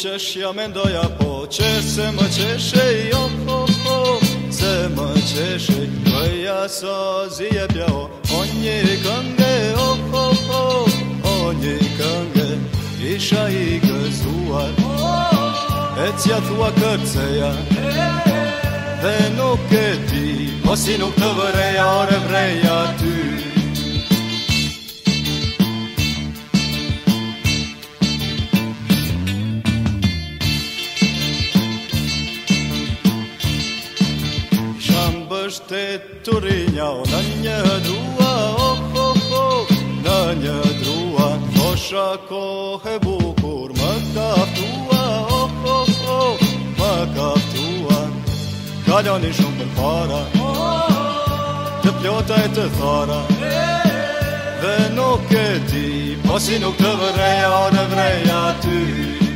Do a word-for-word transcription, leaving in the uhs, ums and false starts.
qeshja mendoja po, qesh se më qeshe, jo po po, se më qeshe, këja sa zi e bja o, o një kënge, o po po, o një kënge, isha i gëzuar, e cja thua kërceja, dhe nuk e ti, o si nuk të vëreja, ore vreja ty. Shtet të rinja, o në një drua, o po po, në një drua, thosha kohë e bukur, më kaptua, o po po, më kaptua, kaloni shumë për para, të plota e të thara, dhe nuk e di, po si nuk të vëreja, o në vreja ty.